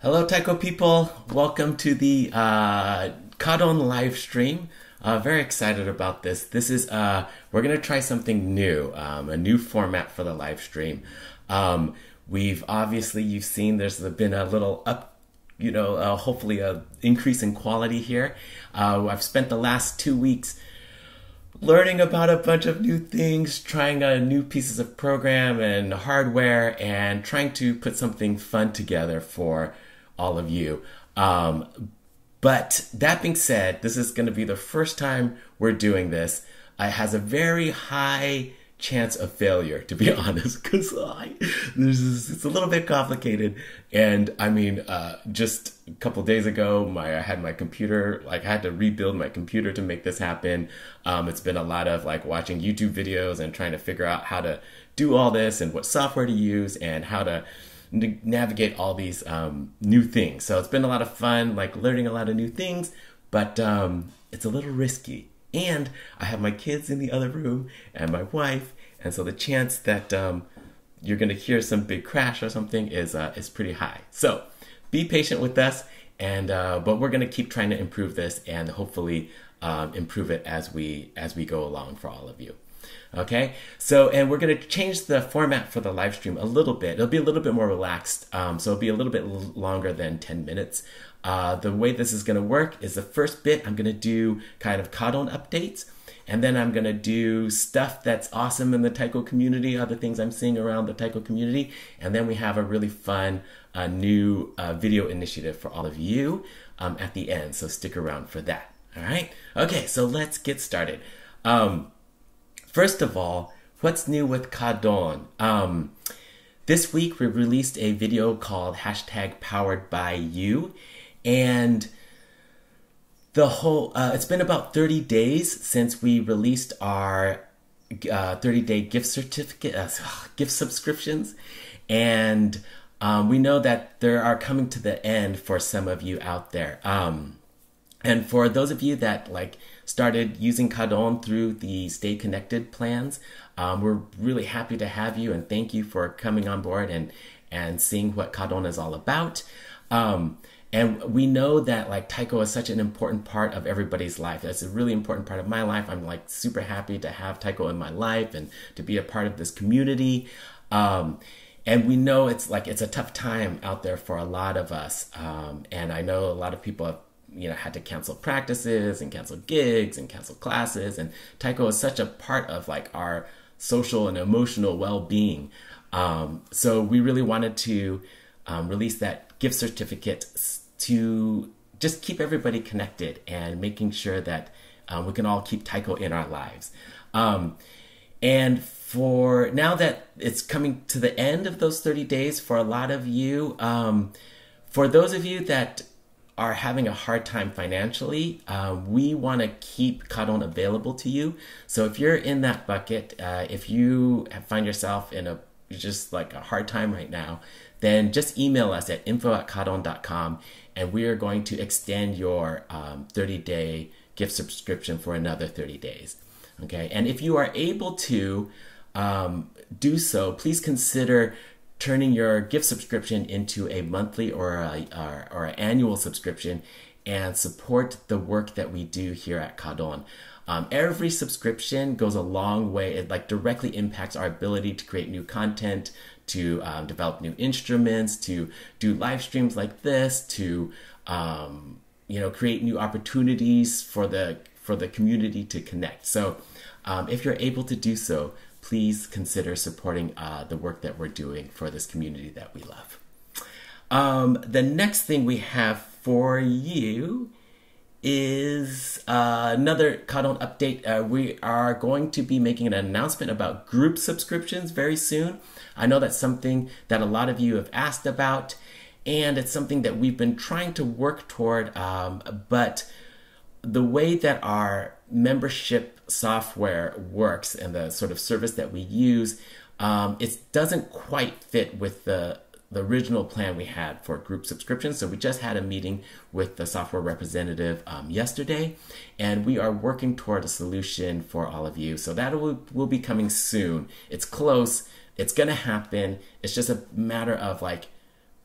Hello Taiko people, welcome to the kaDON live stream. Very excited about this. This is, we're going to try something new, a new format for the live stream. You've seen there's been a little up, hopefully an increase in quality here. I've spent the last 2 weeks learning about a bunch of new things, trying new pieces of program and hardware, and trying to put something fun together for all of you. But that being said, this is going to be the first time we're doing this. It has a very high chance of failure, to be honest, because it's a little bit complicated. And I mean, just a couple days ago, I had my computer, I had to rebuild my computer to make this happen. It's been a lot of watching YouTube videos and trying to figure out how to do all this and what software to use and how to navigate all these new things. So it's been a lot of fun, learning a lot of new things, but it's a little risky. And I have my kids in the other room and my wife, and so the chance that you're going to hear some big crash or something is pretty high. So be patient with us, and but we're going to keep trying to improve this and hopefully improve it as we go along for all of you. Okay, so and we're going to change the format for the live stream a little bit. It'll be a little bit more relaxed, so it'll be a little bit longer than 10 minutes. The way this is going to work is the first bit, I'm going to do kind of kaDON updates, and then I'm going to do stuff that's awesome in the Taiko community, other things I'm seeing around the Taiko community, and then we have a really fun new video initiative for all of you at the end, so stick around for that. All right? Okay, so let's get started. First of all, what's new with kaDON? This week we released a video called #PoweredByYou. And the whole, it's been about 30 days since we released our 30-day gift certificate, gift subscriptions. And we know that there are coming to the end for some of you out there. And for those of you that started using kaDON through the Stay Connected plans, we're really happy to have you and thank you for coming on board and seeing what kaDON is all about. And we know that Taiko is such an important part of everybody's life. That's a really important part of my life. I'm super happy to have Taiko in my life and to be a part of this community. And we know it's it's a tough time out there for a lot of us. And I know a lot of people have had to cancel practices and cancel gigs and cancel classes. And Taiko is such a part of our social and emotional well-being. So we really wanted to release that gift certificate to just keep everybody connected and making sure that we can all keep Taiko in our lives. And for now that it's coming to the end of those 30 days for a lot of you, for those of you that are having a hard time financially, we want to keep kaDON available to you. So if you're in that bucket, if you find yourself in a a hard time right now, then just email us at info@kadon.com and we are going to extend your 30-day gift subscription for another 30 days. Okay, and if you are able to do so, please consider turning your gift subscription into a monthly or an annual subscription and support the work that we do here at kaDON. Every subscription goes a long way. It directly impacts our ability to create new content, to develop new instruments, to do live streams like this, to create new opportunities for the community to connect. So if you're able to do so, please consider supporting the work that we're doing for this community that we love. The next thing we have for you is another kaDON update. We are going to be making an announcement about group subscriptions very soon. I know that's something that a lot of you have asked about, and it's something that we've been trying to work toward, but the way that our membership software works and the sort of service that we use, it doesn't quite fit with the original plan we had for group subscriptions. So we just had a meeting with the software representative yesterday, and we are working toward a solution for all of you. So that will be coming soon. It's close. It's going to happen. It's just a matter of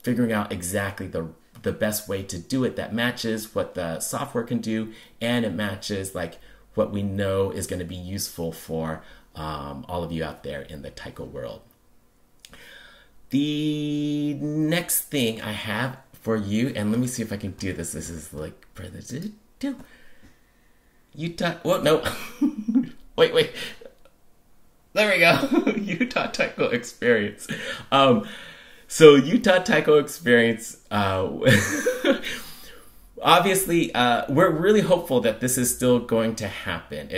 figuring out exactly the the best way to do it that matches what the software can do, and it matches like what we know is going to be useful for all of you out there in the taiko world. The next thing I have for you, and let me see if I can do this. This is like Utah. Well, no. wait. There we go. Utah Taiko Experience. So Utah Taiko Experience. Obviously, we're really hopeful that this is still going to happen.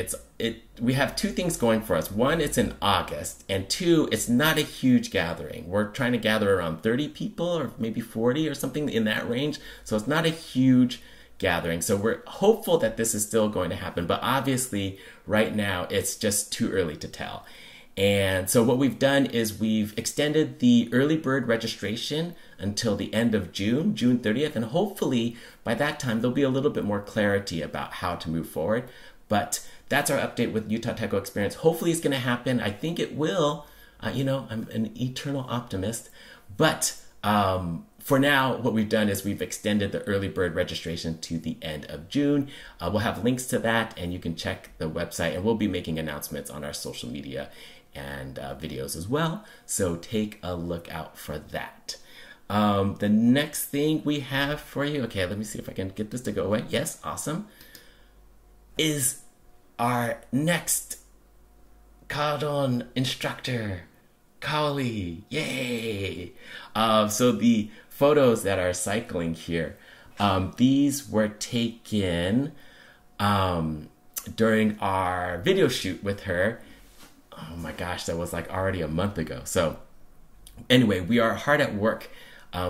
We have two things going for us. One, it's in August, and two, it's not a huge gathering. We're trying to gather around 30 people or maybe 40 or something in that range. So it's not a huge gathering. So we're hopeful that this is still going to happen, but obviously right now it's just too early to tell. And so what we've done is we've extended the early bird registration until the end of June, June 30th. And hopefully by that time, there'll be a little bit more clarity about how to move forward. But that's our update with Utah Taiko Experience. Hopefully it's going to happen. I think it will. You know, I'm an eternal optimist. But for now, what we've done is we've extended the early bird registration to the end of June. We'll have links to that, and you can check the website. And we'll be making announcements on our social media and videos as well. So take a look out for that. The next thing we have for you, okay, let me see if I can get this to go away. Yes, awesome. Is our next kaDON instructor, Kaoly. Yay! So the photos that are cycling here, these were taken during our video shoot with her. Oh my gosh, that was like already a month ago. So anyway, we are hard at work.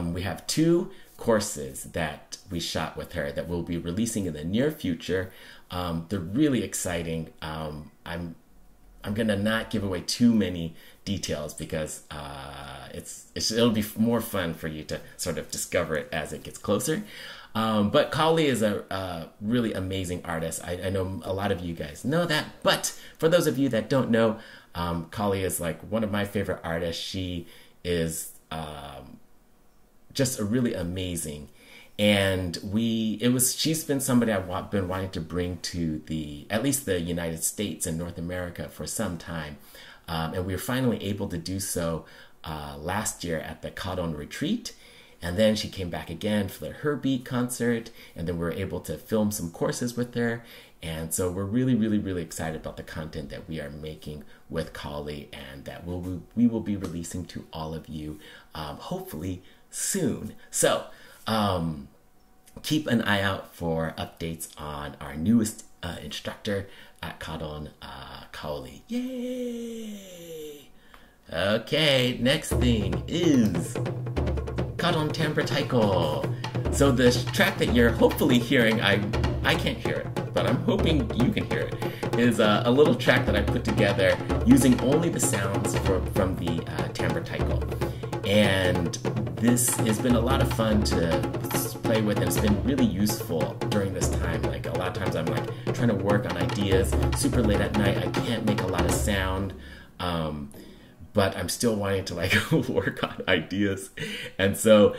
We have two courses that we shot with her that we'll be releasing in the near future. They're really exciting. I'm gonna not give away too many details because it'll be more fun for you to sort of discover it as it gets closer. But Kaoly is a really amazing artist. I know a lot of you guys know that, but for those of you that don't know, Kaoly is like one of my favorite artists. She is just a really amazing, and she's been somebody I've been wanting to bring to at least the United States and North America for some time, and we were finally able to do so last year at the kaDON retreat. And then she came back again for her beat concert, and then we were able to film some courses with her. And so we're really, really, really excited about the content that we are making with Kaoly, and that we will be releasing to all of you, hopefully soon. So keep an eye out for updates on our newest instructor at kaDON, Kaoly. Yay! Okay, next thing is kaDON TimbreTaiko. So this track that you're hopefully hearing, I can't hear it, but I'm hoping you can hear it, is a little track that I put together using only the sounds from the TimbreTaiko. And this has been a lot of fun to play with, and it's been really useful during this time. Like a lot of times I'm like trying to work on ideas super late at night. I can't make a lot of sound. But I'm still wanting to like work on ideas. And so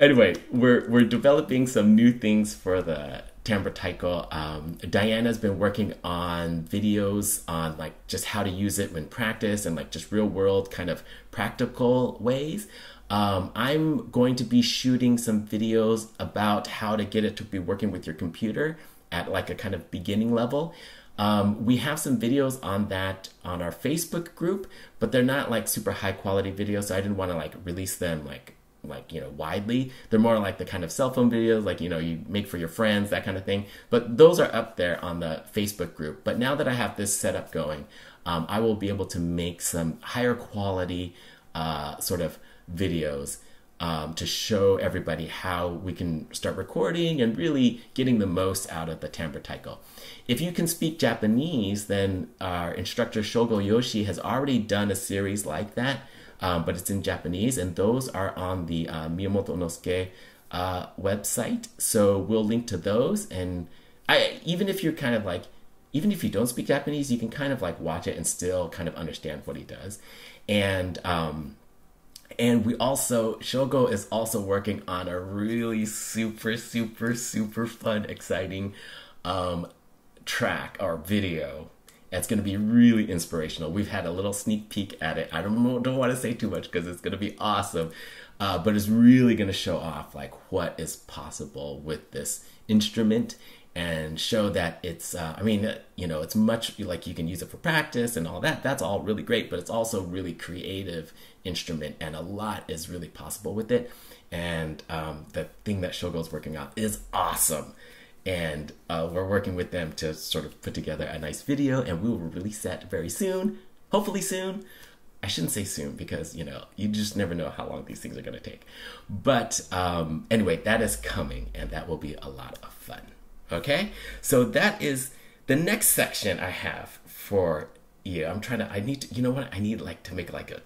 anyway, we're developing some new things for the TimbreTaiko. Diana's been working on videos on like just how to use it when practice and like just real world kind of practical ways. I'm going to be shooting some videos about how to get it to be working with your computer at like a kind of beginning level. We have some videos on that on our Facebook group, but they're not like super high quality videos, so I didn't want to like release them like you know, widely. They're more like the kind of cell phone videos, like, you know, you make for your friends, that kind of thing. But those are up there on the Facebook group. But now that I have this setup going, I will be able to make some higher quality sort of videos to show everybody how we can start recording and really getting the most out of the TimbreTaiko. If you can speak Japanese, then our instructor Shogo Yoshii has already done a series like that, but it's in Japanese, and those are on the Miyamoto Onosuke website. So we'll link to those, and even if you're kind of like, even if you don't speak Japanese, you can kind of like watch it and still kind of understand what he does. And And we also, Shogo is also working on a really super fun, exciting track or video. It's going to be really inspirational. We've had a little sneak peek at it. I don't want to say too much because it's going to be awesome. But it's really going to show off like what is possible with this instrument and show that it's, I mean, you know, it's much like you can use it for practice and all that. That's all really great, but it's also really creative instrument and a lot is really possible with it. And the thing that Shogo's working on is awesome. And we're working with them to sort of put together a nice video, and we will release that very soon, hopefully soon. I shouldn't say soon because, you know, you just never know how long these things are going to take. But anyway, that is coming, and that will be a lot of fun. Okay, so that is the next section I have for you. I'm trying to, I need to, you know what? I need like to make like a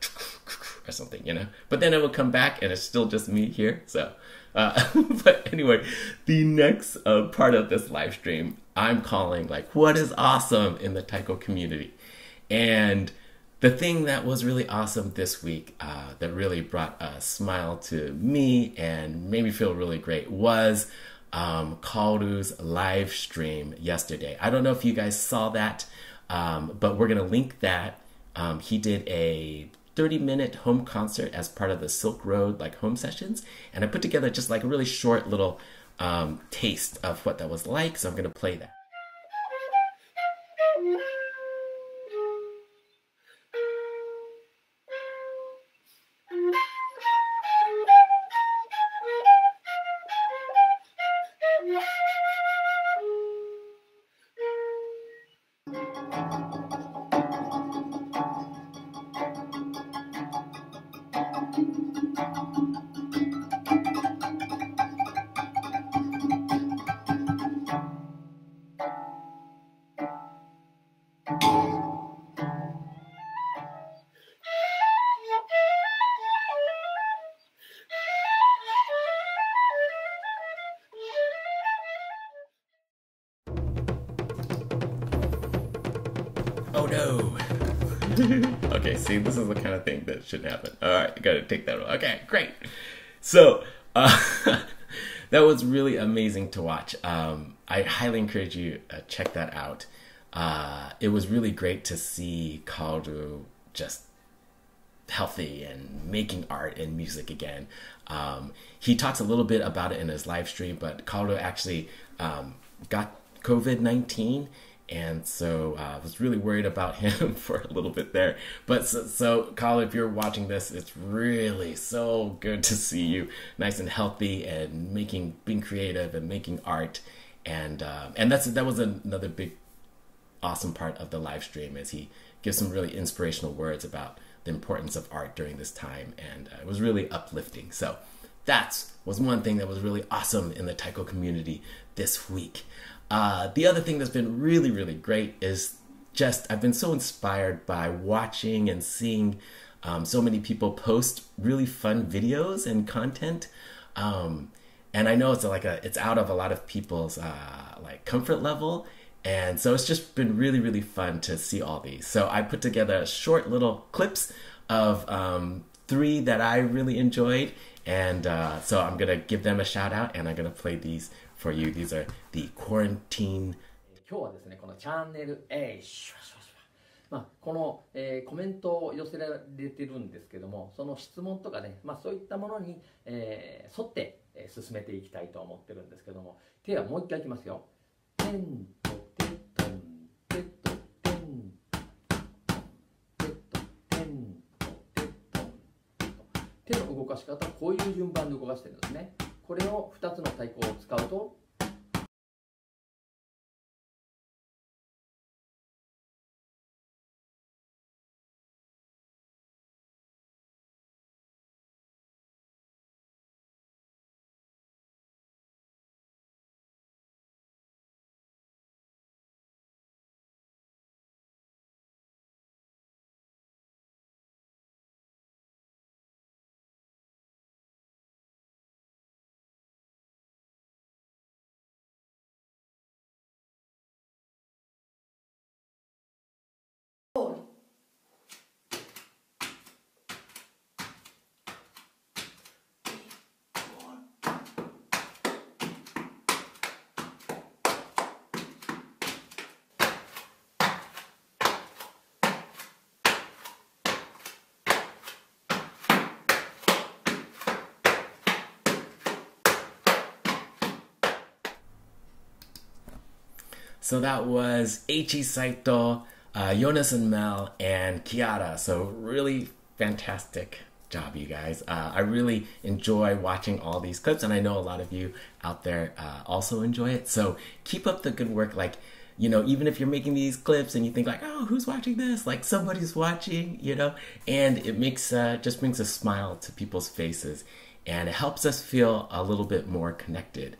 or something, you know, but then it will come back and it's still just me here. So, but anyway, the next part of this live stream, I'm calling like, what is awesome in the Taiko community? And the thing that was really awesome this week that really brought a smile to me and made me feel really great was Kaoru's live stream yesterday. I don't know if you guys saw that, but we're going to link that. He did a 30-minute home concert as part of the Silk Road like home sessions. And I put together just like a really short little taste of what that was like. So I'm going to play that. Okay, see, this is the kind of thing that shouldn't happen. All right, gotta take that one. Okay, great. So that was really amazing to watch. I highly encourage you check that out. It was really great to see Kaoru just healthy and making art and music again. He talks a little bit about it in his live stream, but Kaoru actually got COVID-19. And so I was really worried about him for a little bit there. But so Kyle, if you're watching this, it's really so good to see you nice and healthy and being creative and making art. And that was another big, awesome part of the live stream is he gives some really inspirational words about the importance of art during this time. And it was really uplifting. So that was one thing that was really awesome in the Taiko community this week. The other thing that's been really, really great is just I've been so inspired by watching and seeing so many people post really fun videos and content. And I know it's like it's out of a lot of people's like comfort level. And so it's just been really, really fun to see all these. So I put together short little clips of three that I really enjoyed. And so I'm going to give them a shout out and I'm going to play these for you. These are the quarantine. 今日はですね、このチャンネルA、まあこの、コメントを寄せられてるんですけども、その質問とかね、まあそういったものに、沿って、進めていきたいと思ってるんですけども、手はもう一回いきますよ。テントテントテントテントテントテントテント。手の動かし方はこういう順番で動かしてるんですね。これを2つの太鼓を使うと。So that was Eiichi Saito, Jonas and Mel, and Chiara. So really fantastic job, you guys. I really enjoy watching all these clips, and I know a lot of you out there also enjoy it. So keep up the good work. Like, you know, even if you're making these clips and you think like, oh, who's watching this? Like, somebody's watching, you know, and it makes, just brings a smile to people's faces, and it helps us feel a little bit more connected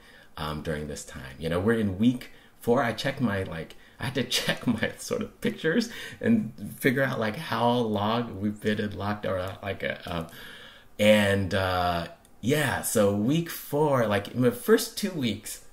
during this time. You know, we're in week 4. I checked my, like, I had to check my sort of pictures and figure out like how long we've been in lockdown, like, yeah, so week 4, like in the first 2 weeks,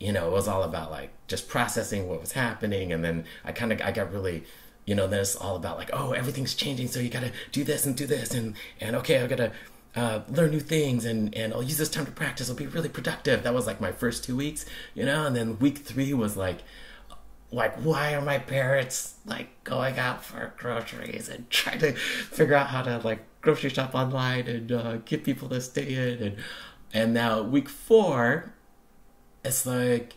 you know, it was all about like just processing what was happening. And then I got really, you know, this all about like, oh, everything's changing, so you gotta do this and do this, and okay, I gotta learn new things, and I'll use this time to practice, I'll be really productive. That was like my first 2 weeks, you know. And then week 3 was like, why are my parents like going out for groceries and trying to figure out how to like grocery shop online and get people to stay in? And now week 4, it's like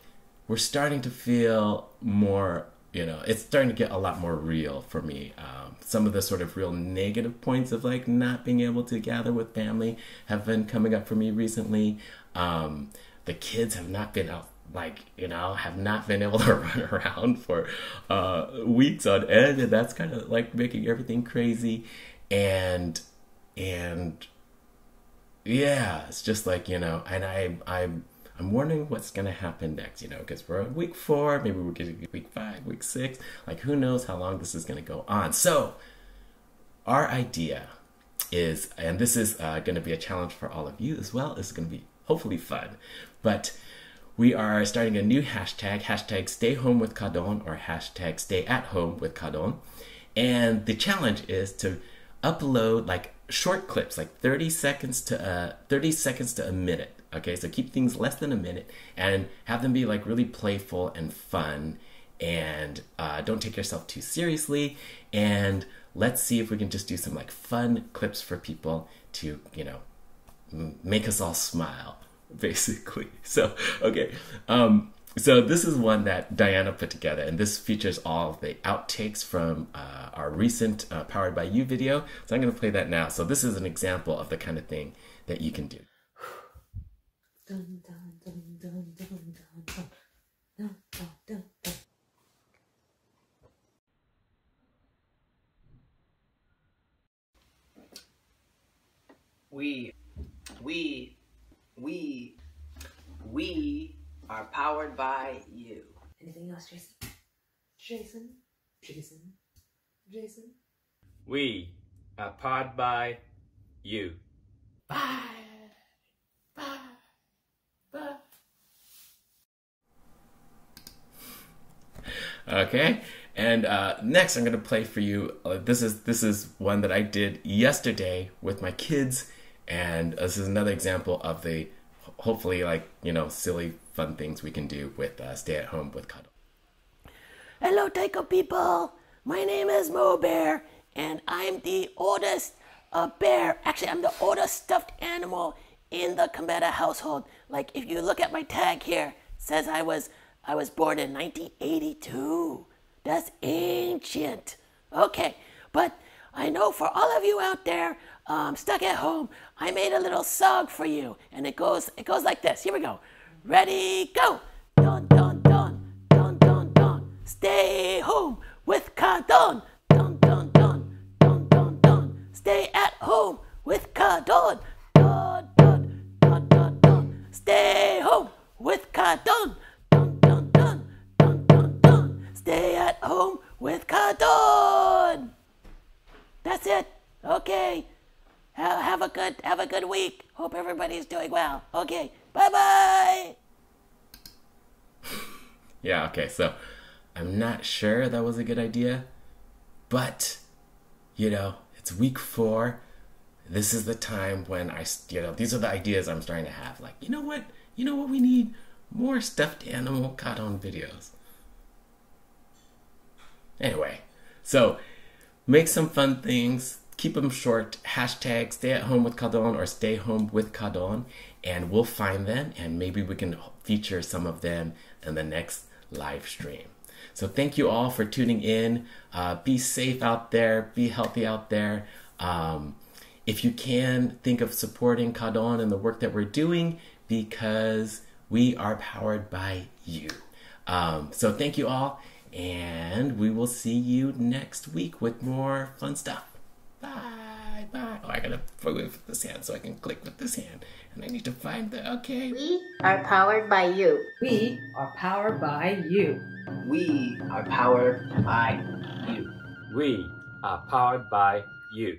we're starting to feel more, you know, it's starting to get a lot more real for me. Some of the sort of real negative points of like not being able to gather with family have been coming up for me recently. The kids have not been out, like, you know, have not been able to run around for weeks on end, and that's kind of like making everything crazy. And yeah, it's just like, you know, and I'm wondering what's gonna happen next, you know, because we're on week 4, maybe we're getting week 5, week 6, like who knows how long this is gonna go on. So our idea is, and this is gonna be a challenge for all of you as well, it's gonna be hopefully fun, but we are starting a new hashtag #StayHomeWithKaDON or hashtag #StayAtHomeWithKaDON. And the challenge is to upload like short clips, like 30 seconds to a minute. Okay, so keep things less than a minute and have them be like really playful and fun, and don't take yourself too seriously. And let's see if we can just do some like fun clips for people to, you know, make us all smile, basically. So, okay, so this is one that Diana put together, and this features all of the outtakes from our recent Powered by You video. So I'm gonna play that now. So this is an example of the kind of thing that you can do. Dun, dun, dun, dun, dun, dun, dun, dun, dun, dun. We are powered by you. Anything else, Jason? Jason? Jason? Jason? We are powered by you. Bye! Okay, and next I'm gonna play for you. This is one that I did yesterday with my kids, and this is another example of the hopefully like, you know, silly fun things we can do with Stay at Home with kaDON. Hello, Taiko people. My name is Mo Bear, and I'm the oldest bear. Actually, I'm the oldest stuffed animal in the Kometa household. Like, if you look at my tag here, it says I was born in 1982. That's ancient. Okay, but I know for all of you out there stuck at home, I made a little song for you, and it goes like this. Here we go. Ready, go. Don, don, don, don, don, don. Stay home with kaDON. Don, don, don, don, don, don. Stay at home with kaDON. Don, don, don, don, don. Stay home with kaDON. Stay at home with kaDON. That's it. Okay. Have a good week. Hope everybody's doing well. Okay. Bye-bye. Yeah, okay. So I'm not sure that was a good idea, but you know, it's week 4. This is the time when I, you know, these are the ideas I'm starting to have. Like, you know what? You know what we need? More stuffed animal kaDON videos. Anyway, so make some fun things, keep them short, hashtag Stay at Home with kaDON or Stay Home with kaDON, and we'll find them, and maybe we can feature some of them in the next live stream. So thank you all for tuning in. Be safe out there. Be healthy out there. If you can, think of supporting kaDON and the work that we're doing, because we are powered by you. So thank you all, and we will see you next week with more fun stuff. Bye, bye. Oh, I gotta move with this hand so I can click with this hand. And I need to find the, okay. We are powered by you. We are powered by you. We are powered by you. We are powered by you.